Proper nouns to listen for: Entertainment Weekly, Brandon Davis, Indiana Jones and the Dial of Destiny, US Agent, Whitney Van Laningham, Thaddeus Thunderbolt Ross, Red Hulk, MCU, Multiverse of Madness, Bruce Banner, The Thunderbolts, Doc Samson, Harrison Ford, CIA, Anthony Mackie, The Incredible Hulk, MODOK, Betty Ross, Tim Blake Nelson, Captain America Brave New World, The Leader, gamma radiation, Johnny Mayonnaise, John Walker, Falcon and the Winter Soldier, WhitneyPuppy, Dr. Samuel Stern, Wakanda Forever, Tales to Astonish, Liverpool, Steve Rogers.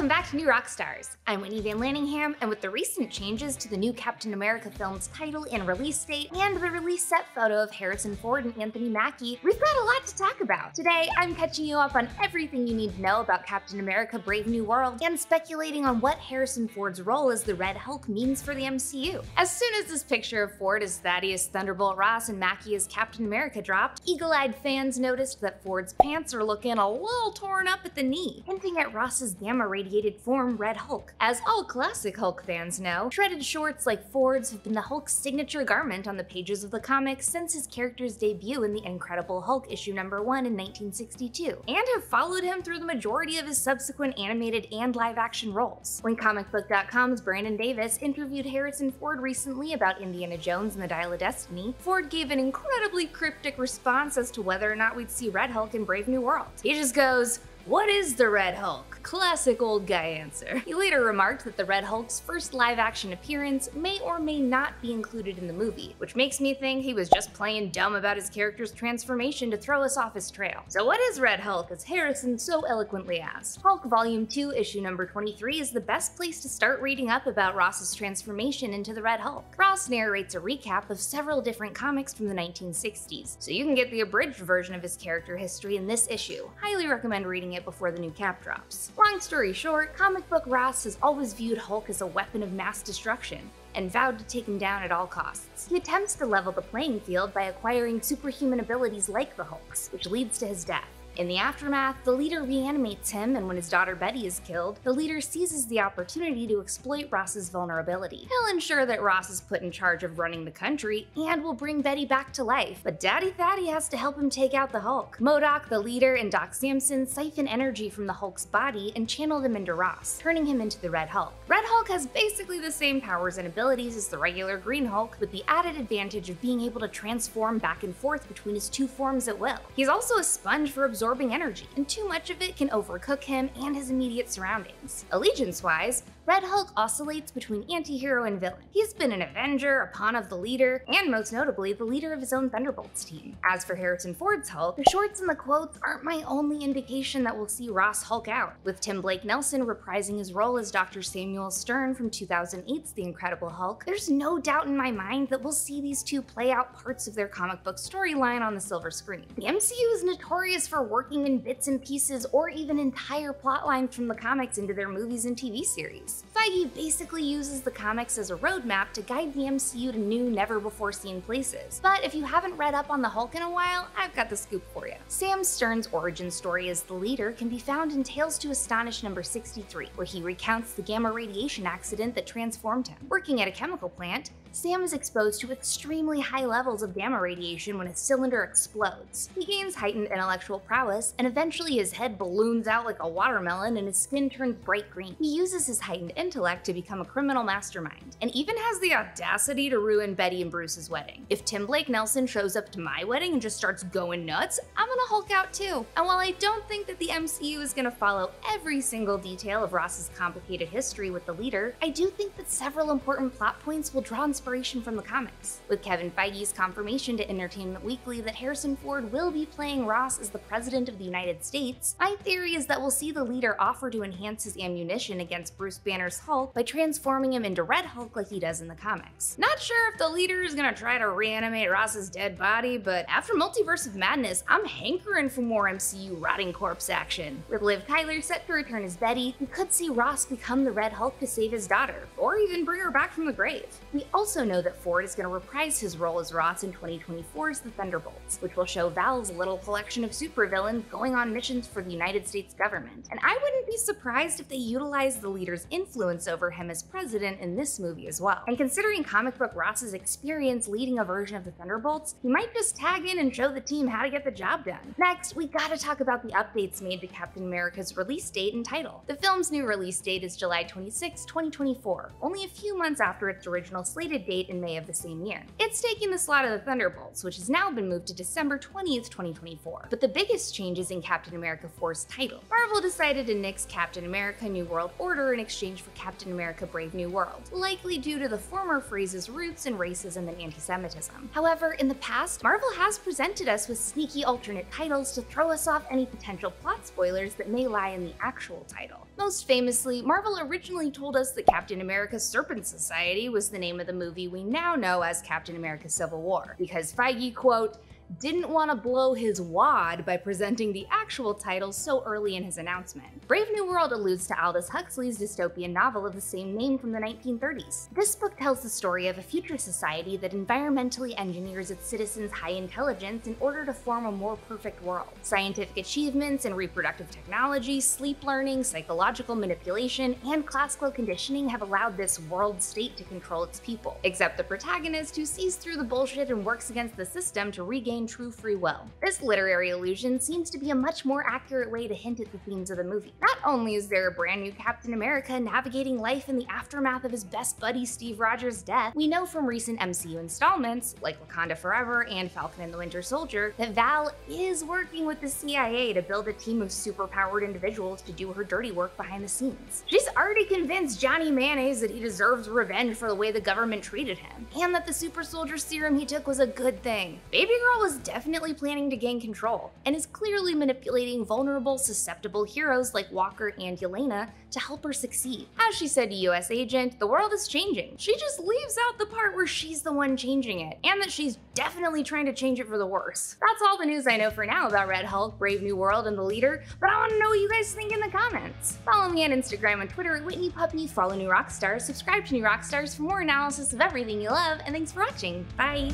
Welcome back to New Rockstars. I'm Whitney Van Laningham, and with the recent changes to the new Captain America film's title and release date, and the release set photo of Harrison Ford and Anthony Mackie, we've got a lot to talk about. Today, I'm catching you up on everything you need to know about Captain America Brave New World, and speculating on what Harrison Ford's role as the Red Hulk means for the MCU. As soon as this picture of Ford as Thaddeus Thunderbolt Ross and Mackie as Captain America dropped, eagle-eyed fans noticed that Ford's pants are looking a little torn up at the knee, hinting at Ross's gamma-radiated form, Red Hulk. As all classic Hulk fans know, shredded shorts like Ford's have been the Hulk's signature garment on the pages of the comics since his character's debut in The Incredible Hulk issue #1 in 1962, and have followed him through the majority of his subsequent animated and live-action roles. When ComicBook.com's Brandon Davis interviewed Harrison Ford recently about Indiana Jones and the Dial of Destiny, Ford gave an incredibly cryptic response as to whether or not we'd see Red Hulk in Brave New World. He just goes, "What is the Red Hulk?" Classic old guy answer. He later remarked that the Red Hulk's first live-action appearance may or may not be included in the movie, which makes me think he was just playing dumb about his character's transformation to throw us off his trail. So what is Red Hulk, as Harrison so eloquently asked? Hulk Volume 2, issue number 23 is the best place to start reading up about Ross's transformation into the Red Hulk. Ross narrates a recap of several different comics from the 1960s, so you can get the abridged version of his character history in this issue. Highly recommend reading it before the new cap drops. Long story short, comic book Ross has always viewed Hulk as a weapon of mass destruction, and vowed to take him down at all costs. He attempts to level the playing field by acquiring superhuman abilities like the Hulk's, which leads to his death. In the aftermath, the Leader reanimates him, and when his daughter Betty is killed, the Leader seizes the opportunity to exploit Ross's vulnerability. He'll ensure that Ross is put in charge of running the country, and will bring Betty back to life, but Daddy Thaddy has to help him take out the Hulk. MODOK, the Leader, and Doc Samson siphon energy from the Hulk's body and channel them into Ross, turning him into the Red Hulk. Red Hulk has basically the same powers and abilities as the regular Green Hulk, with the added advantage of being able to transform back and forth between his two forms at will. He's also a sponge for absorbing energy, and too much of it can overcook him and his immediate surroundings. Allegiance-wise, Red Hulk oscillates between anti-hero and villain. He's been an Avenger, a pawn of the Leader, and most notably, the leader of his own Thunderbolts team. As for Harrison Ford's Hulk, the shorts and the quotes aren't my only indication that we'll see Ross Hulk out, with Tim Blake Nelson reprising his role as Dr. Samuel Stern from 2008's The Incredible Hulk. There's no doubt in my mind that we'll see these two play out parts of their comic book storyline on the silver screen. The MCU is notorious for working in bits and pieces or even entire plotlines from the comics into their movies and TV series. Feige basically uses the comics as a roadmap to guide the MCU to new, never-before-seen places. But if you haven't read up on the Hulk in a while, I've got the scoop for you. Sam Stern's origin story as the Leader can be found in Tales to Astonish number 63, where he recounts the gamma radiation accident that transformed him. Working at a chemical plant, Sam is exposed to extremely high levels of gamma radiation when his cylinder explodes. He gains heightened intellectual prowess, and eventually his head balloons out like a watermelon and his skin turns bright green. He uses his heightened intellect to become a criminal mastermind, and even has the audacity to ruin Betty and Bruce's wedding. If Tim Blake Nelson shows up to my wedding and just starts going nuts, I'm gonna Hulk out too. And while I don't think that the MCU is gonna follow every single detail of Ross's complicated history with the Leader, I do think that several important plot points will draw inspiration from the comics. With Kevin Feige's confirmation to Entertainment Weekly that Harrison Ford will be playing Ross as the President of the United States, my theory is that we'll see the Leader offer to enhance his ammunition against Bruce Banner's Hulk by transforming him into Red Hulk like he does in the comics. Not sure if the Leader is gonna try to reanimate Ross's dead body, but after Multiverse of Madness, I'm hankering for more MCU rotting corpse action. With Liv Tyler set to return as Betty, we could see Ross become the Red Hulk to save his daughter, or even bring her back from the grave. We also know that Ford is going to reprise his role as Ross in 2024's The Thunderbolts, which will show Val's little collection of supervillains going on missions for the United States government. And I wouldn't be surprised if they utilize the Leader's influence over him as president in this movie as well. And considering comic book Ross's experience leading a version of The Thunderbolts, he might just tag in and show the team how to get the job done. Next, we gotta talk about the updates made to Captain America's release date and title. The film's new release date is July 26, 2024, only a few months after its original slated a date in May of the same year. It's taking the slot of the Thunderbolts, which has now been moved to December 20th, 2024. But the biggest change is in Captain America 4's title. Marvel decided to nix Captain America New World Order in exchange for Captain America Brave New World, likely due to the former phrase's roots in racism and anti-Semitism. However, in the past, Marvel has presented us with sneaky alternate titles to throw us off any potential plot spoilers that may lie in the actual title. Most famously, Marvel originally told us that Captain America's Serpent Society was the name of the movie we now know as Captain America Civil War, because Feige, quote, didn't want to blow his wad by presenting the actual title so early in his announcement. Brave New World alludes to Aldous Huxley's dystopian novel of the same name from the 1930s. This book tells the story of a future society that environmentally engineers its citizens' high intelligence in order to form a more perfect world. Scientific achievements in reproductive technology, sleep learning, psychological manipulation, and classical conditioning have allowed this world state to control its people, except the protagonist, who sees through the bullshit and works against the system to regain true free will. This literary allusion seems to be a much more accurate way to hint at the themes of the movie. Not only is there a brand new Captain America navigating life in the aftermath of his best buddy Steve Rogers' death, we know from recent MCU installments, like Wakanda Forever and Falcon and the Winter Soldier, that Val is working with the CIA to build a team of superpowered individuals to do her dirty work behind the scenes. She's already convinced Johnny Mayonnaise that he deserves revenge for the way the government treated him, and that the super soldier serum he took was a good thing. Baby Girl is definitely planning to gain control, and is clearly manipulating vulnerable, susceptible heroes like Walker and Yelena to help her succeed. As she said to US Agent, the world is changing. She just leaves out the part where she's the one changing it, and that she's definitely trying to change it for the worse. That's all the news I know for now about Red Hulk, Brave New World, and The Leader, but I want to know what you guys think in the comments. Follow me on Instagram and Twitter at WhitneyPuppy, follow New Rockstars, subscribe to New Rockstars for more analysis of everything you love, and thanks for watching. Bye!